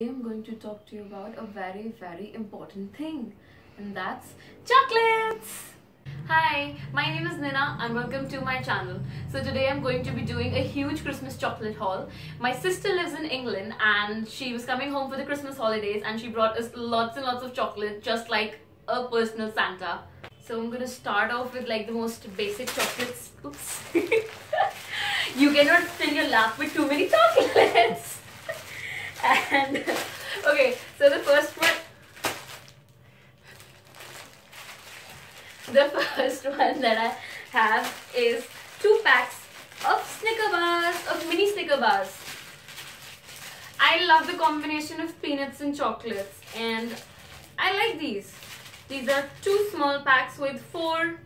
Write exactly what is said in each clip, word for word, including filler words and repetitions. Today I'm going to talk to you about a very very important thing, and that's chocolates! Hi, my name is Nina and welcome to my channel. So today I'm going to be doing a huge Christmas chocolate haul. My sister lives in England and she was coming home for the Christmas holidays and she brought us lots and lots of chocolate, just like a personal Santa. So I'm gonna start off with like the most basic chocolates. Oops. You cannot fill your lap with too many chocolates. And okay, so the first one the first one that I have is two packs of Snicker bars, of mini Snicker bars. I love the combination of peanuts and chocolates, and I like these. These are two small packs with four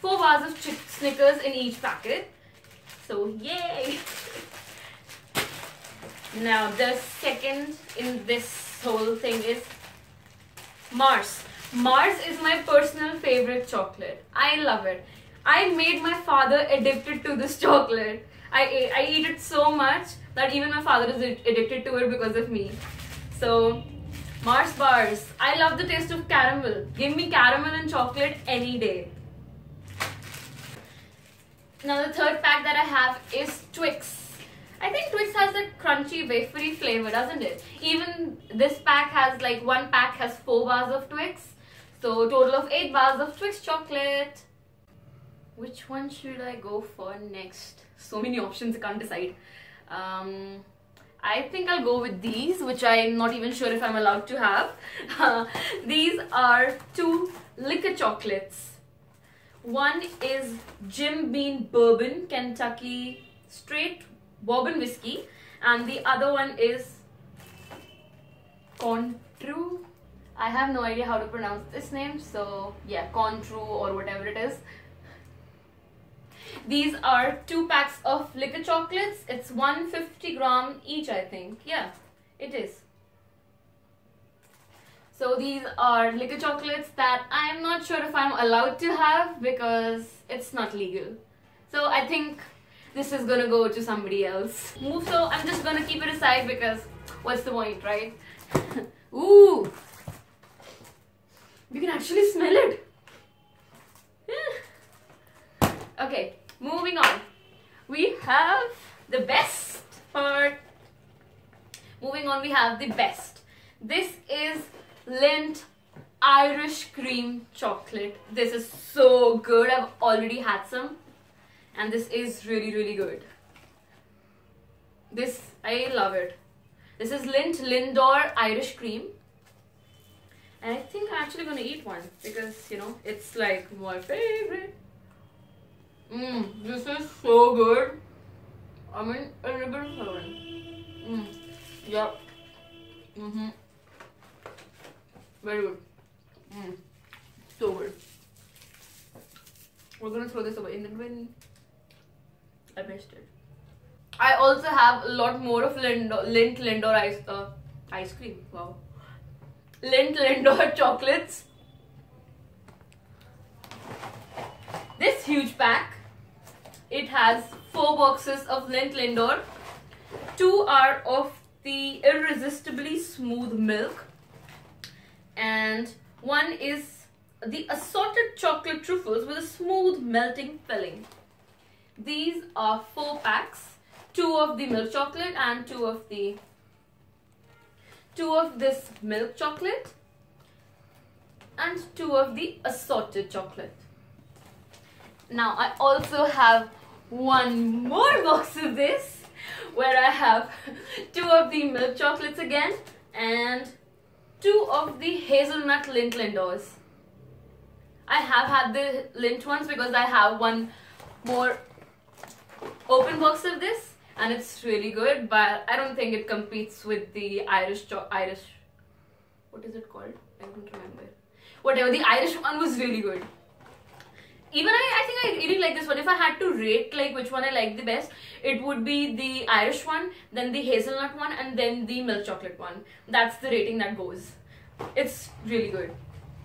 four bars of Snickers in each packet. So yay! Now the second in this whole thing is Mars. Mars is my personal favorite chocolate. I love it. I made my father addicted to this chocolate. I, I eat it so much that even my father is addicted to it because of me. So Mars bars. I love the taste of caramel. Give me caramel and chocolate any day. Now the third pack that I have is Twix. I think Twix has a crunchy wafery flavor, doesn't it? Even this pack has like one pack has four bars of Twix, so total of eight bars of Twix chocolate. Which one should I go for next? So many options, I can't decide. Um, I think I'll go with these, which I'm not even sure if I'm allowed to have. Uh, these are two liquor chocolates. One is Jim Beam Bourbon Kentucky Straight Bourbon whiskey, and the other one is Contru. I have no idea how to pronounce this name, so yeah, Contru or whatever it is. These are two packs of liquor chocolates. It's one hundred fifty gram each, I think. Yeah, it is. So these are liquor chocolates that I'm not sure if I'm allowed to have because it's not legal. So I think this is gonna go to somebody else. Move, so I'm just gonna keep it aside because what's the point, right? Ooh! You can actually smell it. Okay, moving on. We have the best part. Moving on, we have the best. This is Lindt Irish cream chocolate. This is so good. I've already had some. And this is really, really good. This, I love it. This is Lindt Lindor Irish cream. And I think I'm actually going to eat one because, you know, it's like my favorite. Mmm, this is so good. I mean, a ribbon heaven. Mmm, yep. Mm-hmm. Very good. Mmm, so good. We're going to throw this away in the bin. I missed it. I also have a lot more of Lindor, Lindt Lindor ice, uh, ice cream. Wow. Lindt Lindor chocolates. This huge pack. It has four boxes of Lindt Lindor. Two are of the irresistibly smooth milk. And one is the assorted chocolate truffles with a smooth melting filling. These are four packs, two of the milk chocolate and two of the two of this milk chocolate and two of the assorted chocolate. Now I also have one more box of this where I have two of the milk chocolates again and two of the hazelnut Lindt Lindors. I have had the Lindt ones because I have one more open box of this and it's really good, but I don't think it competes with the Irish cho Irish what is it called? I don't remember. Whatever, the Irish one was really good. Even I, I think I really like this one. If I had to rate like which one I like the best, it would be the Irish one, then the hazelnut one, and then the milk chocolate one. That's the rating that goes. It's really good.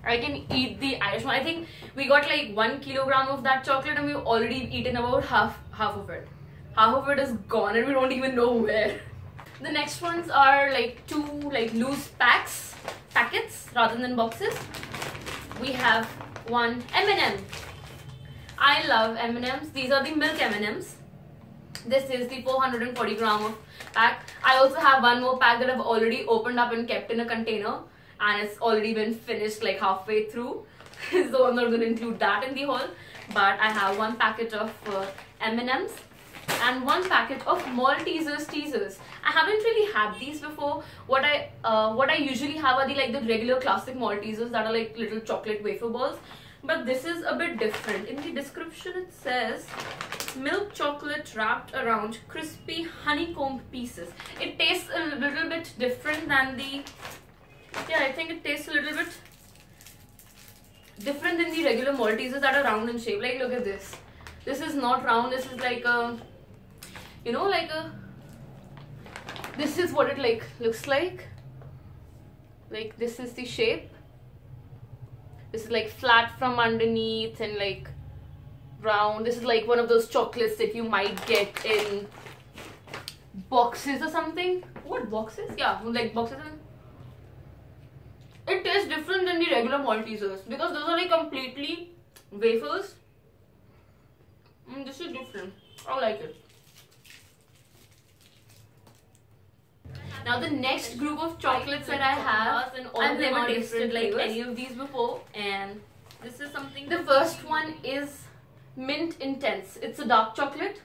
I can eat the Irish one. I think we got like one kilogram of that chocolate and we've already eaten about half half of it. Half of it is gone and we don't even know where. The next ones are like two like loose packs, packets rather than boxes. We have one M and M. I love M and Ms. These are the milk M and Ms. This is the four hundred forty gram of pack. I also have one more pack that I've already opened up and kept in a container, and it's already been finished like halfway through. So I'm not going to include that in the haul. But I have one packet of uh, M and Ms and one packet of Maltesers teasers. I haven't really had these before. What I uh, what I usually have are the like the regular classic Maltesers that are like little chocolate wafer balls. But this is a bit different. In the description it says milk chocolate wrapped around crispy honeycomb pieces. It tastes a little bit different than the, yeah, I think it tastes a little bit different than the regular Maltesers that are round in shape. Like look at this. This is not round. This is like a, you know, like a, this is what it like looks like. Like this is the shape. This is like flat from underneath and like round. This is like one of those chocolates that you might get in boxes or something. What, boxes? Yeah, like boxes. And it tastes different than the regular Maltesers because those are like completely wafers. Mm, this is different. I like it. Now the next group of chocolates that I have, and all I've never tasted like any of these before, and this is something. The first one is Mint Intense. It's a dark chocolate.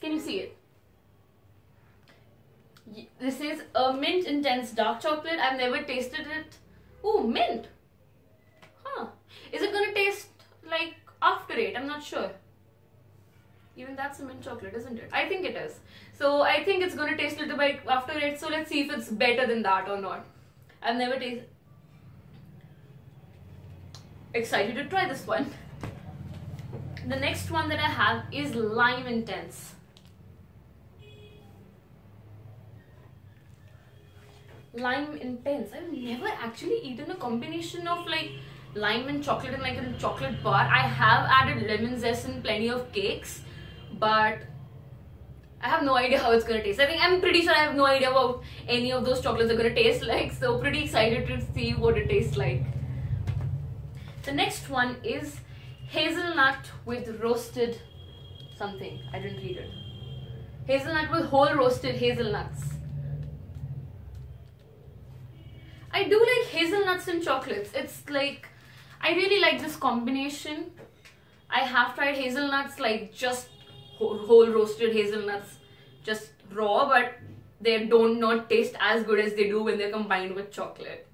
Can you see it? This is a Mint Intense dark chocolate. I've never tasted it. Ooh, mint. Huh. Is it gonna taste like after it? I'm not sure. Even that's a mint chocolate, isn't it? I think it is. So I think it's gonna taste a little bit after it. So let's see if it's better than that or not. I've never tasted. Excited to try this one. The next one that I have is Lime Intense. Lime Intense. I've never actually eaten a combination of like lime and chocolate in like a chocolate bar. I have added lemon zest in plenty of cakes, but I have no idea how it's gonna taste. I think I'm pretty sure I have no idea about any of those chocolates are gonna taste like. So pretty excited to see what it tastes like. The next one is hazelnut with roasted something. I didn't read it. Hazelnut with whole roasted hazelnuts. I do like hazelnuts and chocolates. It's like, I really like this combination. I have tried hazelnuts, like just whole, whole roasted hazelnuts, just raw, but they don't not taste as good as they do when they're combined with chocolate.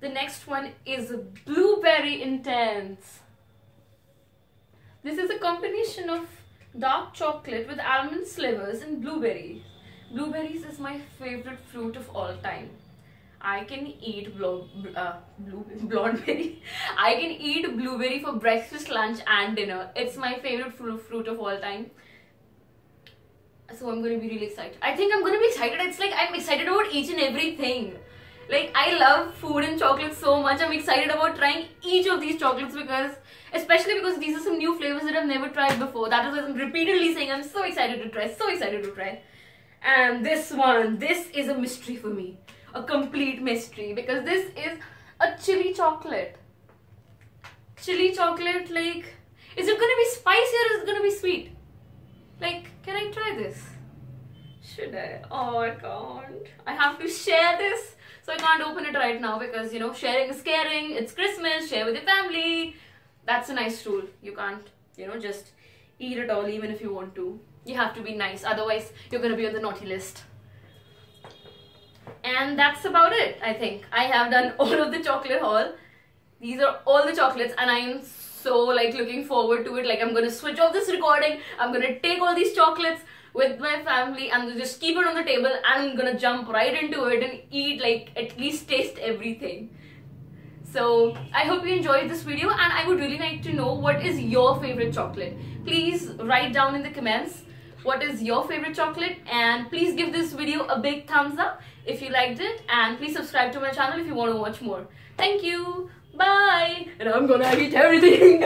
The next one is Blueberry Intense. This is a combination of dark chocolate with almond slivers and blueberries. Blueberries is my favorite fruit of all time. I can eat blo uh, blue blondberry. I can eat blueberry for breakfast, lunch, and dinner. It's my favorite fruit fruit of all time. So I'm gonna be really excited. I think I'm gonna be excited. It's like I'm excited about each and everything. Like I love food and chocolate so much. I'm excited about trying each of these chocolates because, especially because these are some new flavors that I've never tried before. That is why I'm repeatedly saying I'm so excited to try. So excited to try. And this one, this is a mystery for me. A complete mystery, because this is a chili chocolate. Chili chocolate, like, is it gonna be spicy or is it gonna be sweet? Like, can I try this? Should I? Oh, I can't. I have to share this, so I can't open it right now because, you know, sharing is caring. It's Christmas, share with your family. That's a nice rule. You can't, you know, just eat it all even if you want to. You have to be nice, otherwise you're gonna be on the naughty list. And that's about it, I think. I have done all of the chocolate haul. These are all the chocolates and I am so like looking forward to it. Like I'm going to switch off this recording. I'm going to take all these chocolates with my family and just keep it on the table. And I'm going to jump right into it and eat, like at least taste everything. So I hope you enjoyed this video and I would really like to know what is your favorite chocolate. Please write down in the comments what is your favorite chocolate, and please give this video a big thumbs up if you liked it, and please subscribe to my channel if you want to watch more. Thank you. Bye. And I'm gonna eat everything.